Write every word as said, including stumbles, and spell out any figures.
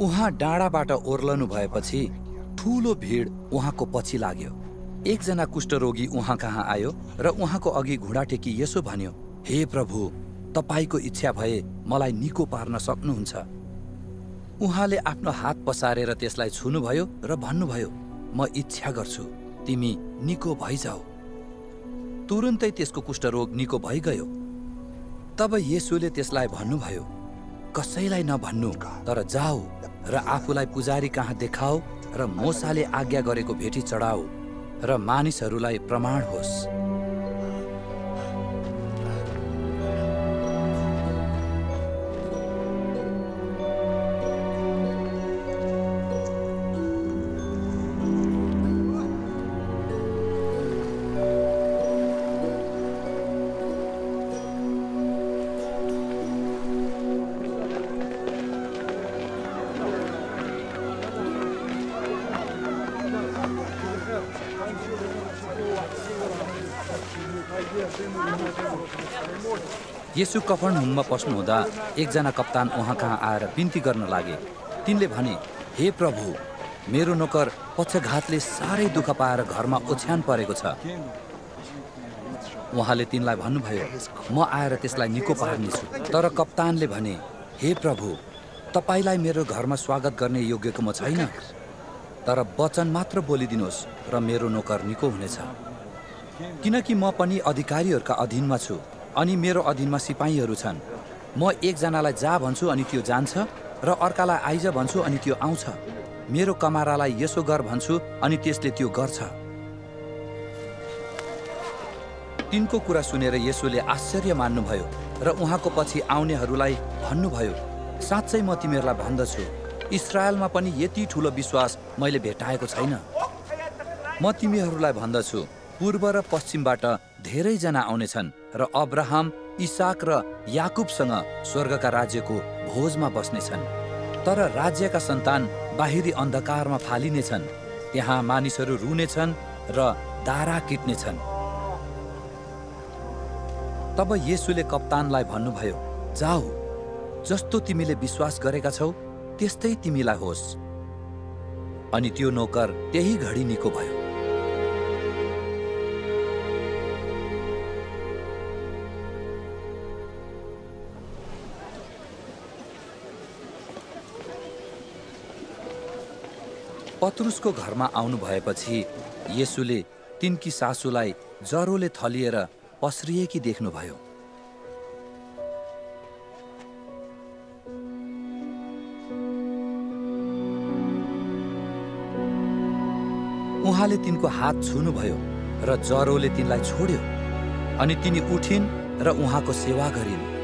उहाँ डाँडाबाट ओर्लनु भएपछि ठूलो भीड उहाँको पछि लाग्यो। एकजना कुष्ठरोगी उहाँ कहाँ आयो र उहाँको अघि घुँडा टेकी यसो भन्यो, हे प्रभु, तपाईको इच्छा भए मलाई निको पार्न सक्नुहुन्छ। उहाँले आफ्नो हात पसारेर त्यसलाई छुनुभयो र भन्नुभयो, म इच्छा गर्छु, तिमी निको भइजाऊ। तुरुन्तै त्यसको कुष्ठरोग निको भइगयो। तब येशूले त्यसलाई भन्नुभयो, कसैलाई नभन्नु, तर जाऊ र आफूलाई पुजारी कहाँ देखाऊ र मोसाले आज्ञा गरेको भेटी चढाऊ र मानिसहरूलाई प्रमाण होस्। येशू कफरनहुममा पस्नुहुँदा एकजना कप्तान उहाँ कहाँ आएर बिन्ती गर्न लागे। तिनले भने, हे प्रभु, मेरो नोकर पक्षघातले साह्रै दुःख पाएर घरमा ओछ्यान परेको छ। उहाँले तिनलाई भन्नुभयो, म आएर त्यसलाई निको पार्नेछु। तर कप्तानले भने, हे प्रभु, तपाईँलाई मेरो घरमा स्वागत गर्ने योग्यको म छैन, तर वचन मात्र बोलिदिनुहोस् र मेरो नोकर निको हुनेछ। किनकि म पनि अधिकारीहरूका अधीनमा छु अनि मेरो अधीनमा सिपाहीहरू छन्। म एकजनालाई जा भन्छु अनि त्यो जान्छ र अर्कालाई आइज भन्छु अनि त्यो आउँछ। मेरो कमारालाई यसो गर भन्छु अनि त्यसले त्यो गर्छ। तिनको कुरा सुनेर येशूले आश्चर्य मान्नुभयो र उहाँको पछि आउनेहरूलाई भन्नुभयो, साँच्चै म तिमीहरूलाई भन्दछु, इजरायलमा पनि यति ठुलो विश्वास मैले भेटाएको छैन। म तिमीहरूलाई भन्दछु, पूर्व र पश्चिमबाट धेरैजना आउनेछन् र अब्राहम, इसाक र याकुबसँग स्वर्गका राज्यको भोजमा बस्नेछन्। तर राज्यका सन्तान बाहिरी अन्धकारमा फालिनेछन्, त्यहाँ मानिसहरू रुनेछन् र दारा किट्नेछन्। तब येशूले कप्तानलाई भन्नुभयो, जाऊ, जस्तो तिमीले विश्वास गरेका छौ त्यस्तै तिमीलाई होस्। अनि त्यो नोकर त्यही घडी निको भयो। पत्रुसको घरमा आउनु भएपछि येशूले तिनकी सासूलाई जरोले थलिएर पस्रिएकी देख्नुभयो। उहाँले तिनको हात छुनुभयो र जरोले तिनलाई छोड्यो अनि तिनी उठिन् र उहाँको सेवा गरिन्।